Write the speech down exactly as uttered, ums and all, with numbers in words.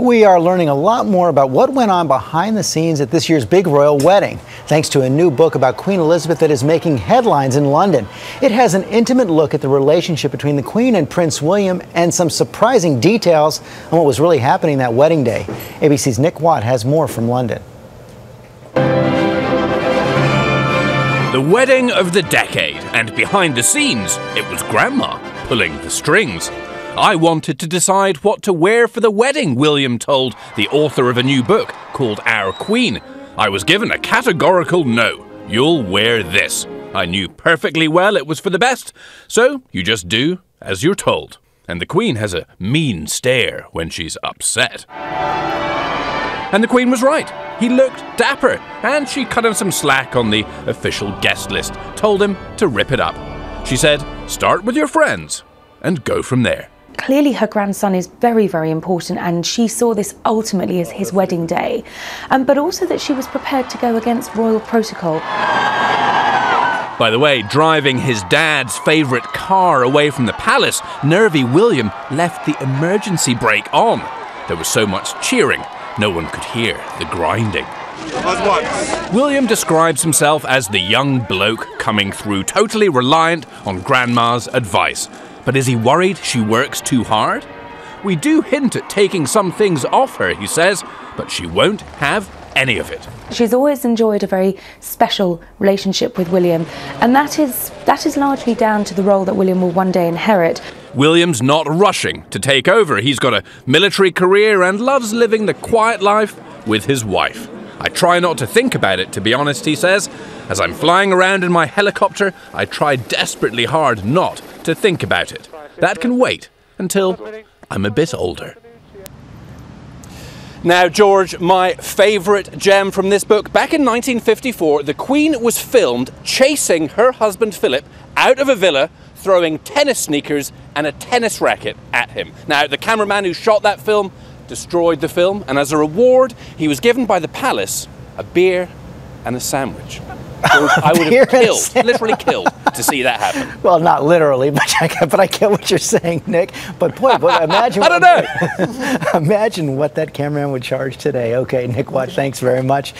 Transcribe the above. We are learning a lot more about what went on behind the scenes at this year's big royal wedding, thanks to a new book about Queen Elizabeth that is making headlines in London. It has an intimate look at the relationship between the Queen and Prince William and some surprising details on what was really happening that wedding day. A B C's Nick Watt has more from London. The wedding of the decade, and behind the scenes, it was Grandma pulling the strings. I wanted to decide what to wear for the wedding, William told the author of a new book called Our Queen. I was given a categorical no. You'll wear this. I knew perfectly well it was for the best, so you just do as you're told. And the Queen has a mean stare when she's upset. And the Queen was right. He looked dapper, and she cut him some slack on the official guest list, told him to rip it up. She said, start with your friends and go from there. Clearly her grandson is very, very important, and she saw this ultimately as his wedding day, um, but also that she was prepared to go against royal protocol. By the way, driving his dad's favourite car away from the palace, nervy William left the emergency brake on. There was so much cheering, no one could hear the grinding. William describes himself as the young bloke coming through, totally reliant on Grandma's advice. But is he worried she works too hard? We do hint at taking some things off her, he says, but she won't have any of it. She's always enjoyed a very special relationship with William, and that is, that is largely down to the role that William will one day inherit. William's not rushing to take over. He's got a military career and loves living the quiet life with his wife. I try not to think about it, to be honest, he says. As I'm flying around in my helicopter, I try desperately hard not to think about it. That can wait until I'm a bit older. Now, George, my favourite gem from this book. Back in nineteen fifty-four, the Queen was filmed chasing her husband Philip out of a villa, throwing tennis sneakers and a tennis racket at him. Now, the cameraman who shot that film destroyed the film, and as a reward, he was given by the palace a beer and a sandwich. I would have killed, literally killed, to see that happen. Well, not literally, but I, but I get what you're saying, Nick. But boy, but imagine, I don't know. Imagine what that cameraman would charge today. Okay, Nick Watt, thanks very much.